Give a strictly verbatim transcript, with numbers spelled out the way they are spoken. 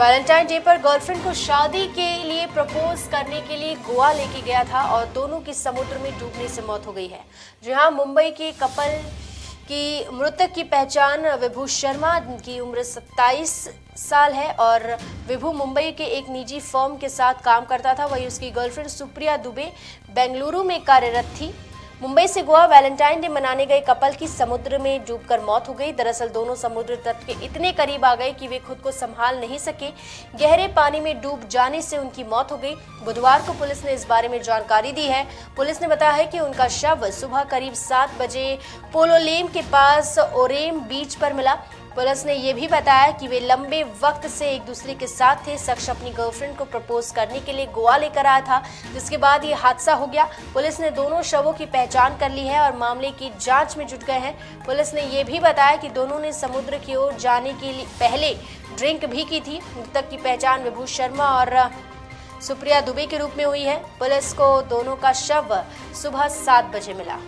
Valentine day पर girlfriend को शादी के लिए प्रपोज करने के लिए गोवा लेके गया था और दोनों की समुद्र में डूबने से मौत हो गई है। जहां मुंबई के कपल की मृतक की पहचान विभू शर्मा जिनकी उम्र सत्ताईस साल है और विभू मुंबई के एक निजी फर्म के साथ काम करता था, वहीं उसकी गर्लफ्रेंड सुप्रिया दुबे बेंगलुरु में कार्यरत थी। मुंबई से गोवा वैलेंटाइन डे मनाने गए कपल की समुद्र में डूबकर मौत हो गई। दरअसल दोनों समुद्र तट के इतने करीब आ गए कि वे खुद को संभाल नहीं सके, गहरे पानी में डूब जाने से उनकी मौत हो गई। बुधवार को पुलिस ने इस बारे में जानकारी दी है। पुलिस ने बताया है कि उनका शव सुबह करीब सात बजे पोलोलेम के पास ओरेम बीच पर मिला। पुलिस ने यह भी बताया कि वे लंबे वक्त से एक दूसरे के साथ थे। शख्स अपनी गर्लफ्रेंड को प्रपोज करने के लिए गोवा लेकर आया था, जिसके बाद ये हादसा हो गया। पुलिस ने दोनों शवों की पहचान कर ली है और मामले की जांच में जुट गए हैं। पुलिस ने यह भी बताया कि दोनों ने समुद्र की ओर जाने के लिए पहले ड्रिंक भी की थी। मृतक की पहचान विभू शर्मा और सुप्रिया दुबे के रूप में हुई है। पुलिस को दोनों का शव सुबह सात बजे मिला।